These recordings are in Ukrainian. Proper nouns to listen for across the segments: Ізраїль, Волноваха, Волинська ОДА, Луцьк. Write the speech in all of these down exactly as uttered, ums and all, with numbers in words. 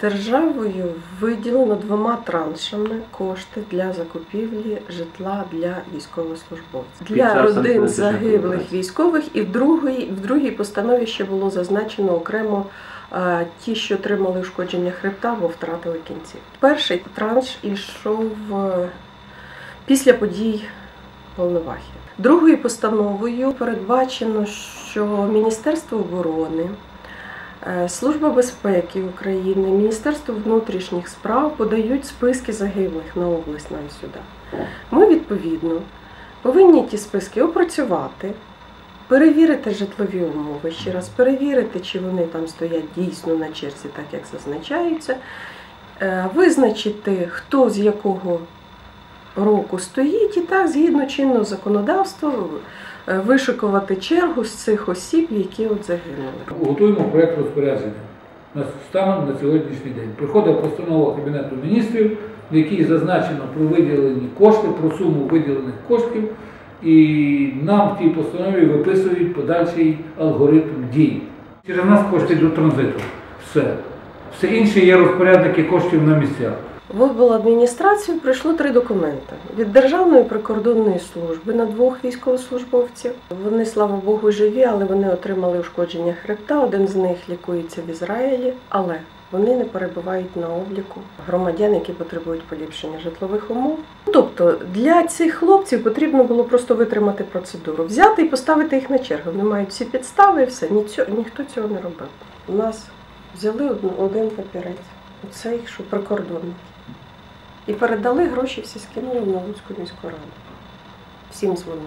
Державою виділено двома траншами кошти для закупівлі житла для військовослужбовців. Для родин загиблих військових і в другій, в другій постанові ще було зазначено окремо ті, що отримали ушкодження хребта або втратили кінцівки. Перший транш йшов після подій Волновахи. Другою постановою передбачено, що Міністерство оборони, Служба безпеки України, Міністерство внутрішніх справ подають списки загиблих на область нам сюди. Ми, відповідно, повинні ті списки опрацювати, перевірити житлові умови, ще раз перевірити, чи вони там стоять дійсно на черзі, так як зазначаються, визначити, хто з якого року стоїть, і так, згідно чинного законодавства, вишикувати чергу з цих осіб, які от загинули. Готуємо проєкт розпорядження станом на сьогоднішній день. Приходить постанова Кабінету Міністрів, в якій зазначено про виділені кошти, про суму виділених коштів, і нам в тій постанові виписують подальший алгоритм дій. Через нас кошти йдуть транзиту. Все. Все інше є розпорядники коштів на місцях. В обладміністрацію прийшло три документи від Державної прикордонної служби на двох військовослужбовців. Вони, слава Богу, живі, але вони отримали ушкодження хребта, один з них лікується в Ізраїлі, але вони не перебувають на обліку громадян, які потребують поліпшення житлових умов. Тобто для цих хлопців потрібно було просто витримати процедуру, взяти і поставити їх на чергу. Вони мають всі підстави і все, ніхто цього не робив. У нас взяли один папірець, оцей, що прикордонний. І передали гроші, всі скинули на Луцьку міську раду. Всім дзвонили.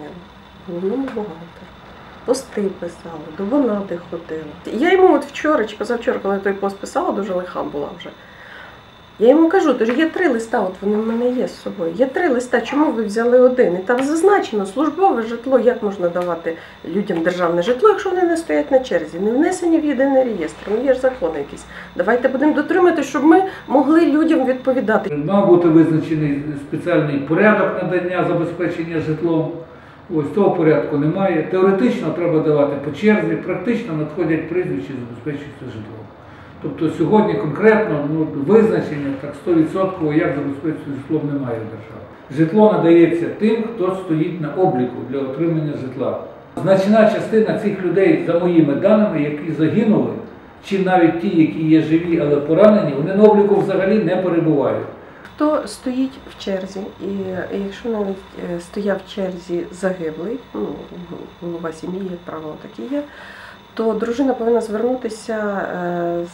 Головному бухгалтеру. Пости писали, до Бонади ходили. Я йому от вчора чи позавчора, коли той пост писала, дуже лиха була вже. Я йому кажу, тож є три листа, от вони в мене є з собою. Є три листа, чому ви взяли один? І там зазначено службове житло, як можна давати людям державне житло, якщо вони не стоять на черзі, не внесені в єдиний реєстр. Ну є ж закони якісь. Давайте будемо дотримати, щоб ми могли людям відповідати. Мав бути визначений спеціальний порядок надання забезпечення житлом. Ось того порядку немає. Теоретично треба давати по черзі, практично надходять прізвища забезпечуються житлом. Тобто сьогодні конкретно ну, визначення так сто відсотків як забезпечити житлом немає в державі. Житло надається тим, хто стоїть на обліку для отримання житла. Значна частина цих людей, за моїми даними, які загинули, чи навіть ті, які є живі, але поранені, вони на обліку взагалі не перебувають. Хто стоїть в черзі, і якщо навіть стояв в черзі загиблий, ну, голова сім'ї, як правило, так і є, то дружина повинна звернутися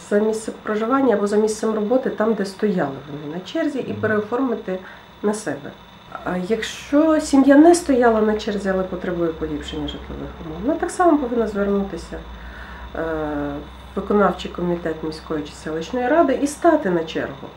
за місцем проживання або за місцем роботи, там, де стояли вони на черзі, і переоформити на себе. А якщо сім'я не стояла на черзі, але потребує поліпшення житлових умов, вона так само повинна звернутися в виконавчий комітет міської чи селищної ради і стати на чергу.